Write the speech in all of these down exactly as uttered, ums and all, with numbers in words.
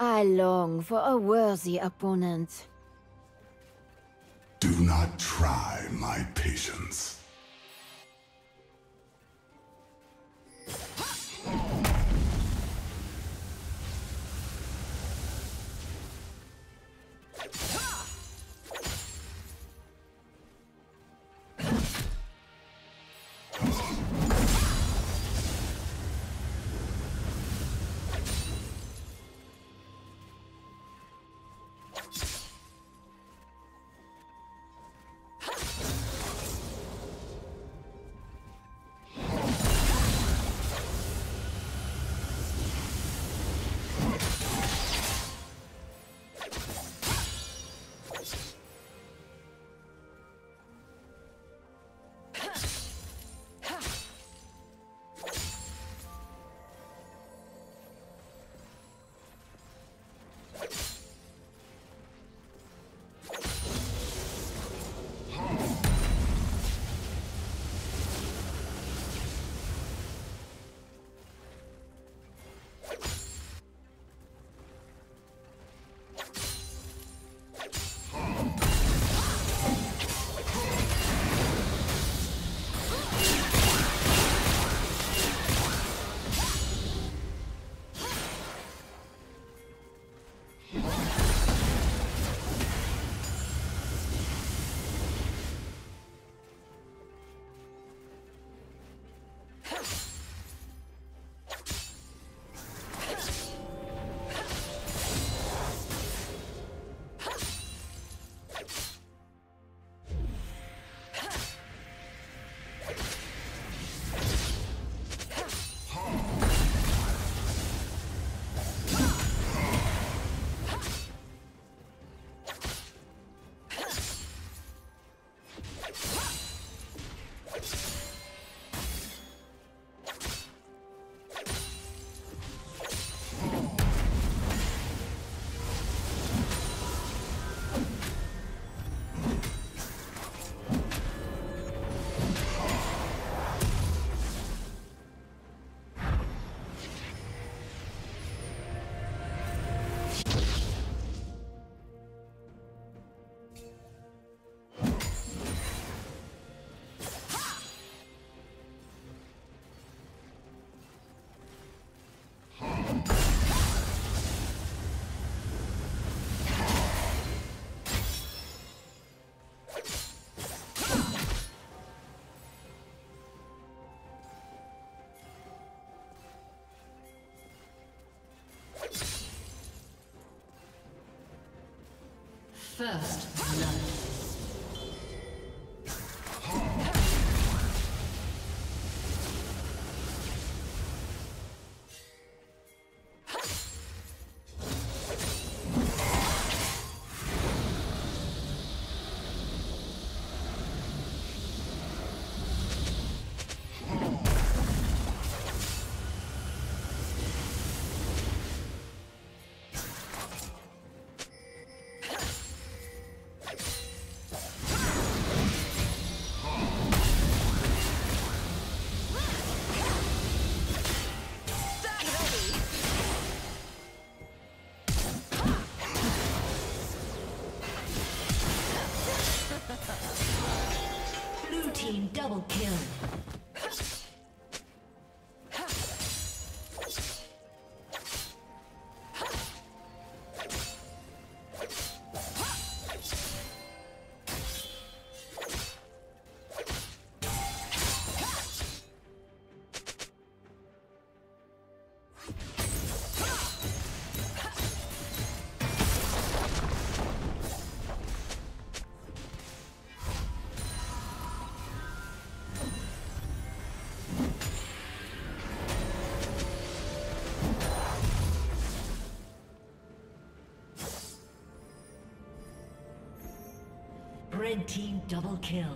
I long for a worthy opponent. Do not try my patience. First blood. Double kill. Red team double kill.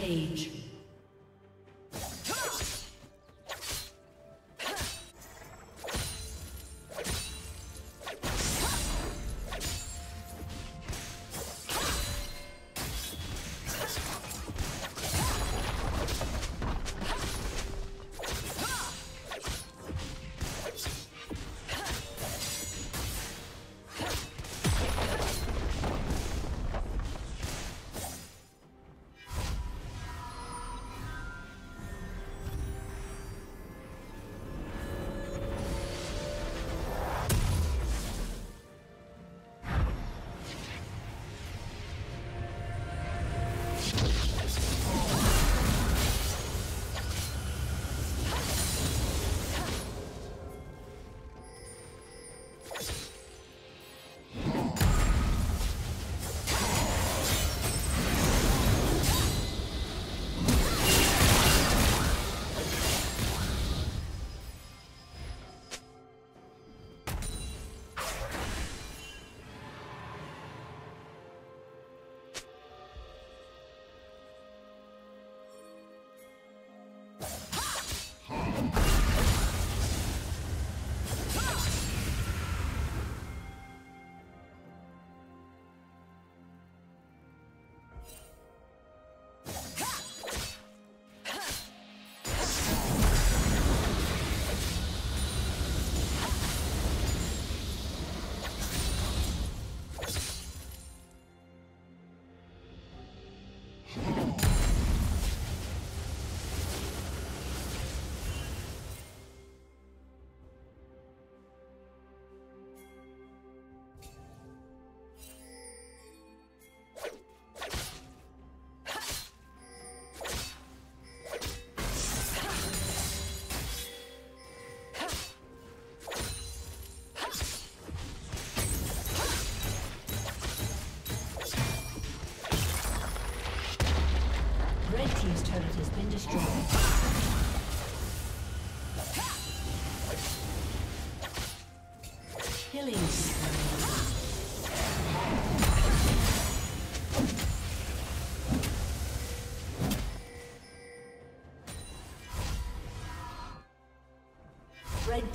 Page. Red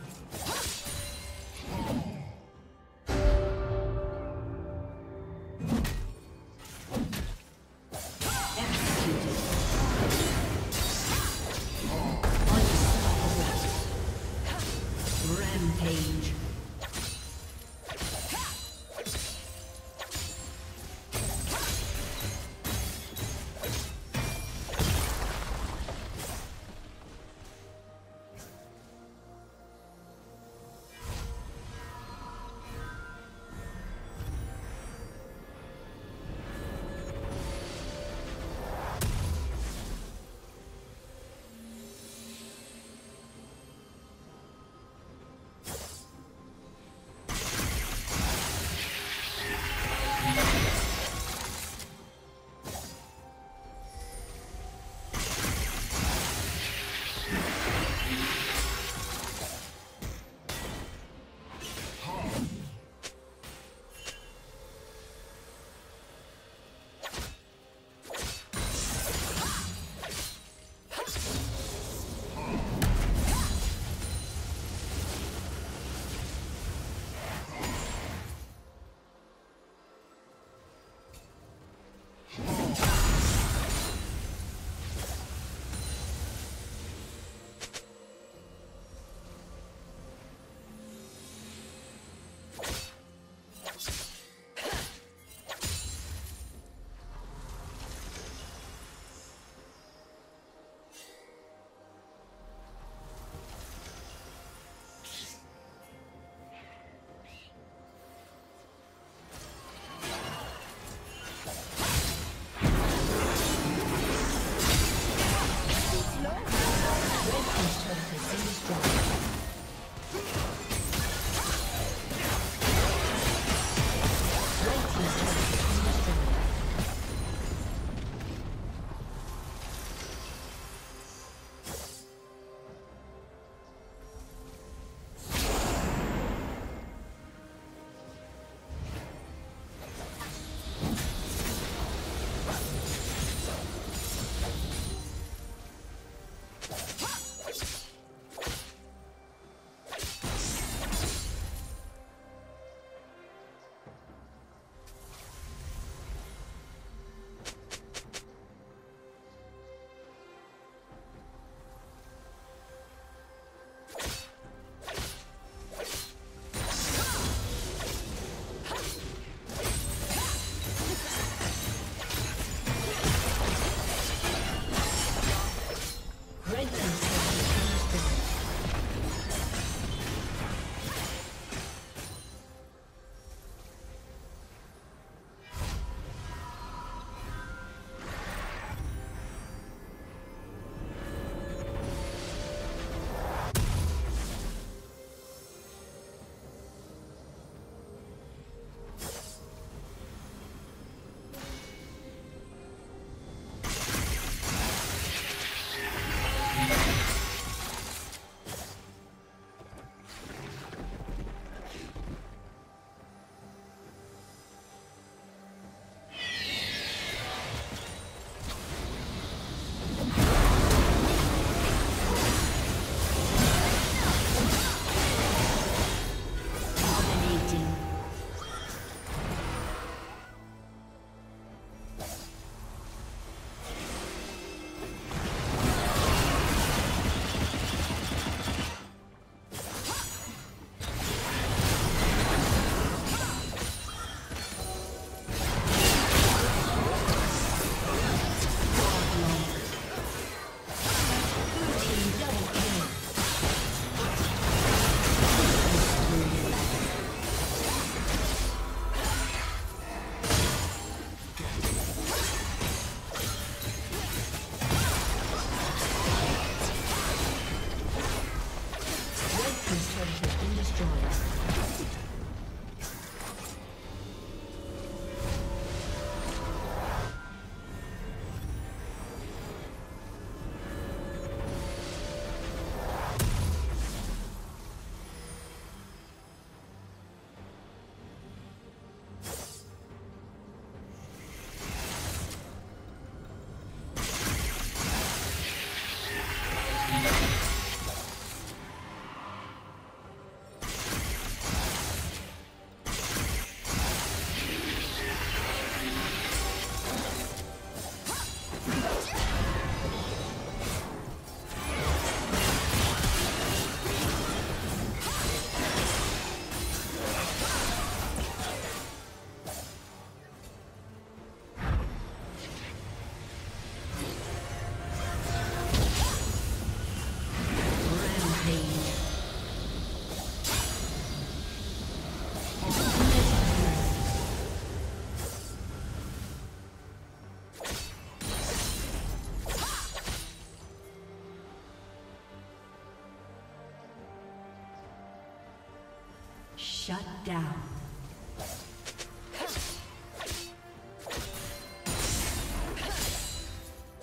Shut down.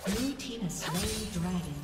Blue team has slain the dragon.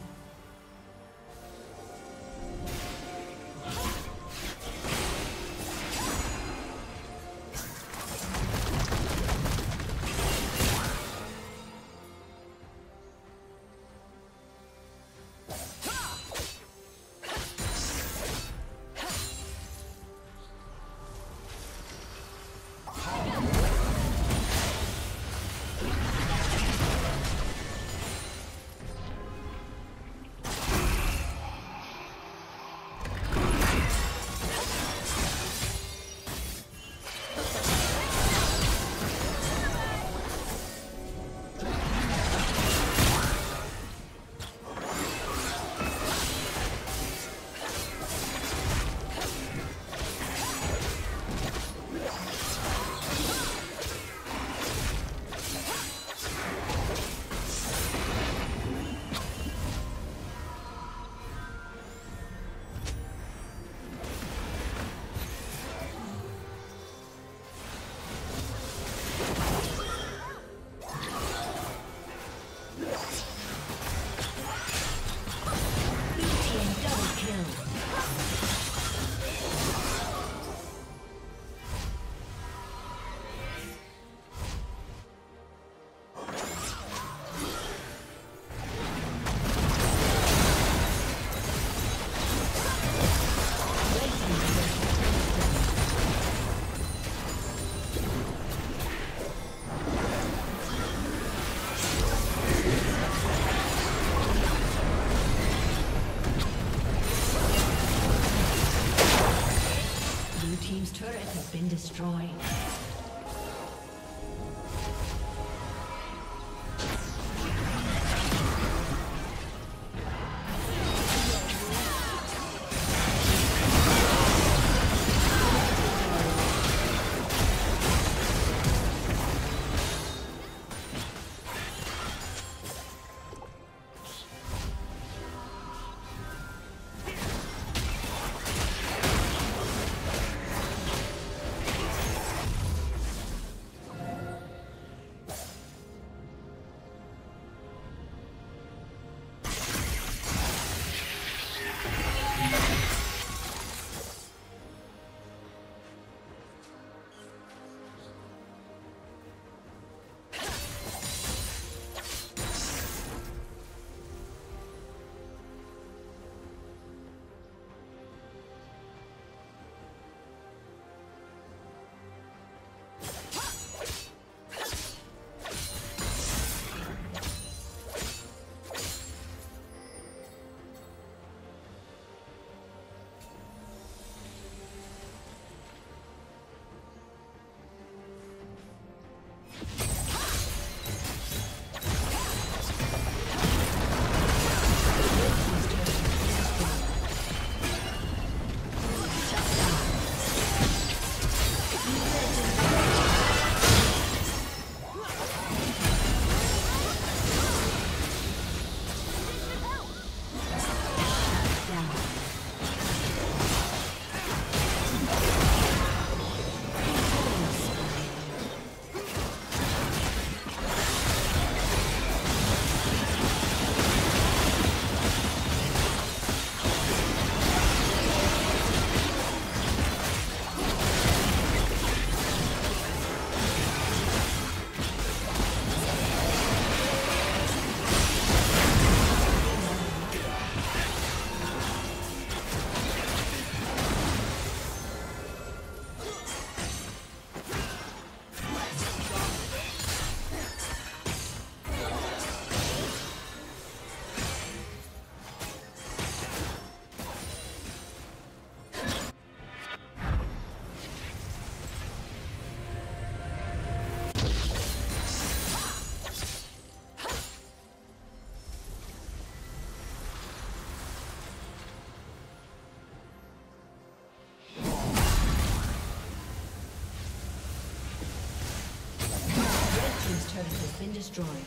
Been destroyed. Been destroyed.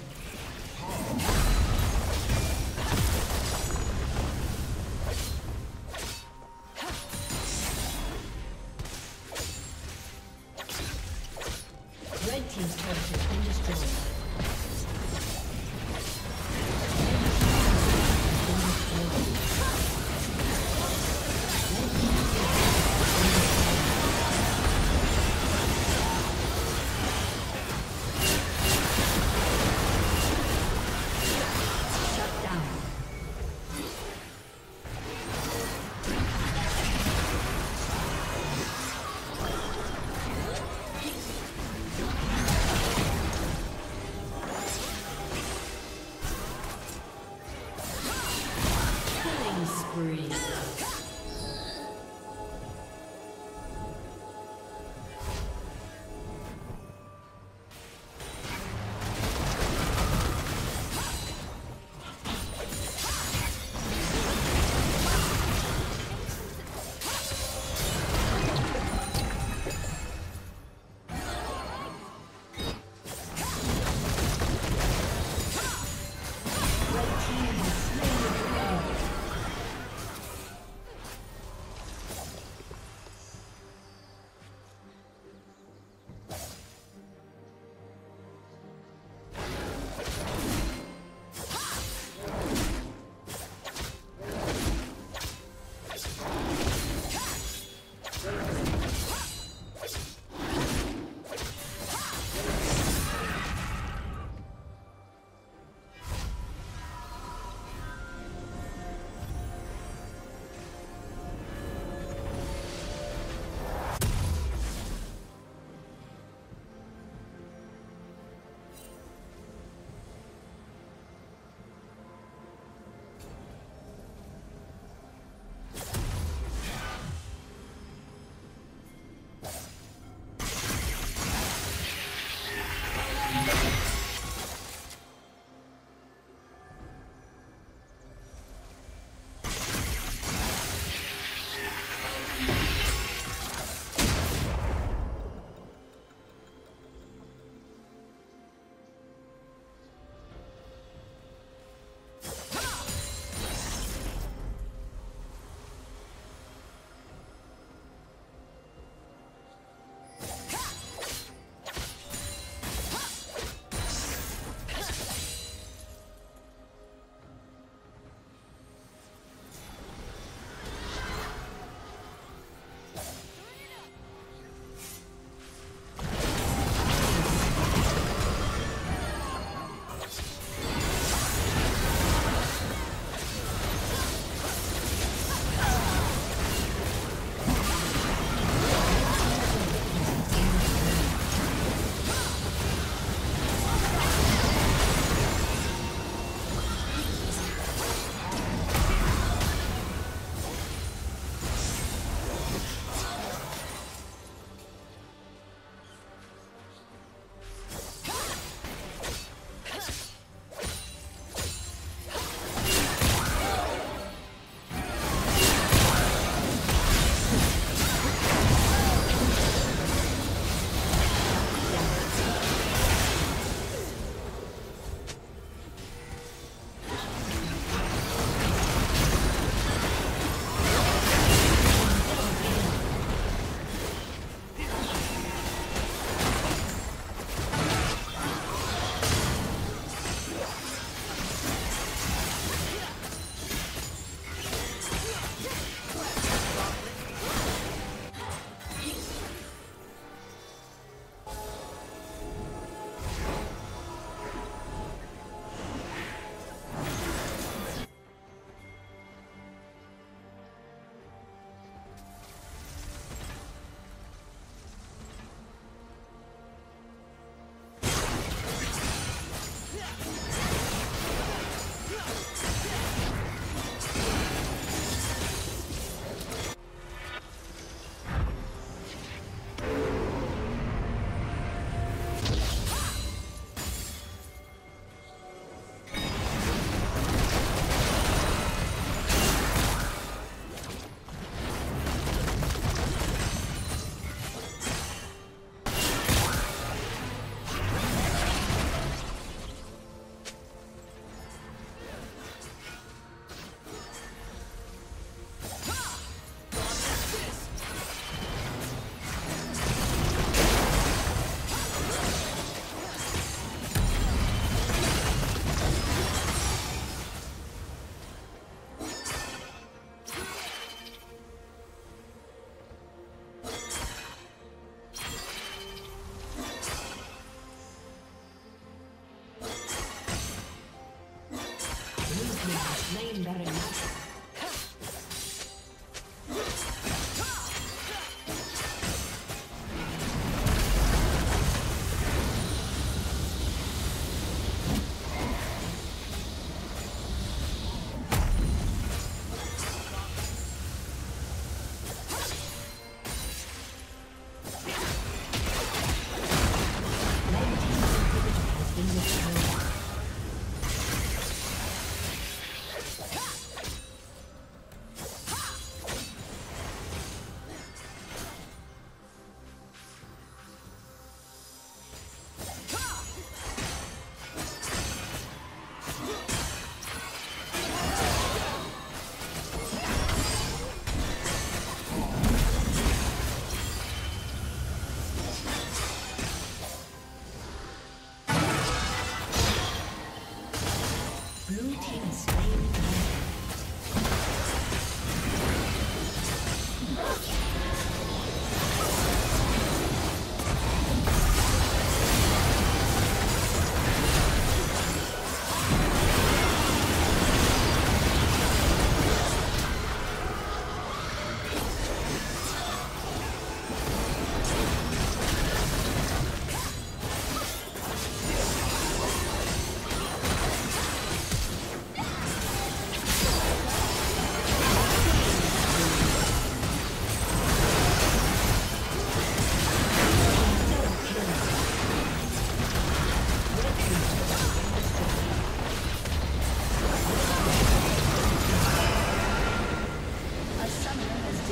turret has been destroyed.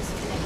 disconnected.